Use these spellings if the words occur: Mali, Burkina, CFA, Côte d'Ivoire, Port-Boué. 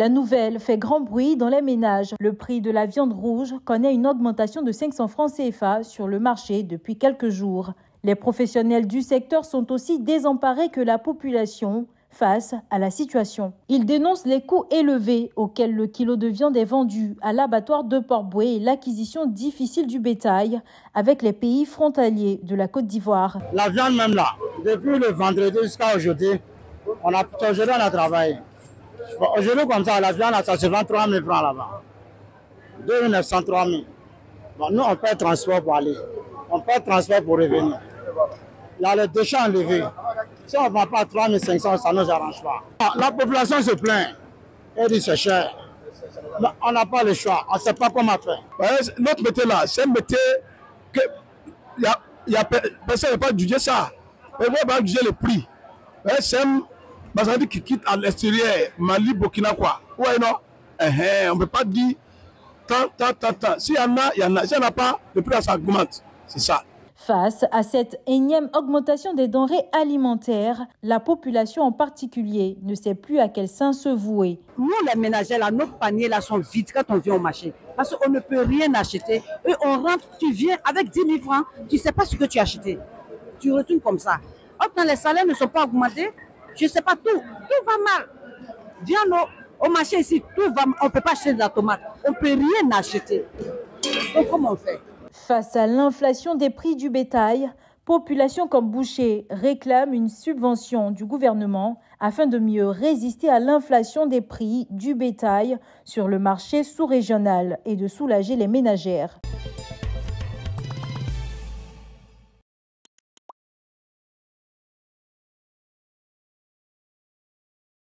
La nouvelle fait grand bruit dans les ménages. Le prix de la viande rouge connaît une augmentation de 500 francs CFA sur le marché depuis quelques jours. Les professionnels du secteur sont aussi désemparés que la population face à la situation. Ils dénoncent les coûts élevés auxquels le kilo de viande est vendu à l'abattoir de Port-Boué et l'acquisition difficile du bétail avec les pays frontaliers de la Côte d'Ivoire. La viande même là, depuis le vendredi jusqu'à aujourd'hui, on a travaillé. Aujourd'hui comme ça, la viande ça se vend 3 000 francs là-bas. 2 900, 3 000. Bon, nous on paie transport pour aller, on paie transport pour revenir. Là les déchets enlevés. Si on ne vend pas 3500, ça ne nous arrange pas. La population se plaint. Elle dit c'est cher. Mais on n'a pas le choix. On ne sait pas comment faire. Notre métier là, c'est un métier que personne ne peut pas juger ça. On ne peut pas juger le prix. C'est un marchandise qui quitte à l'extérieur, Mali, Burkina, quoi. Ouais, non. On ne peut pas dire tant. S'il y en a, il y en a. S'il n'y en a pas, le prix ça augmente. C'est ça. Face à cette énième augmentation des denrées alimentaires, la population en particulier ne sait plus à quel sein se vouer. Nous, les ménagères, là, nos paniers là, sont vides quand on vient au marché. Parce qu'on ne peut rien acheter. Et on rentre, tu viens avec 10 000 francs, tu ne sais pas ce que tu as acheté. Tu retournes comme ça. Autant les salaires ne sont pas augmentés, je ne sais pas, tout va mal. Viens au marché ici, tout va mal. On ne peut pas acheter de la tomate. On ne peut rien acheter. Donc comment on fait ? Face à l'inflation des prix du bétail, populations comme bouchers réclament une subvention du gouvernement afin de mieux résister à l'inflation des prix du bétail sur le marché sous-régional et de soulager les ménagères.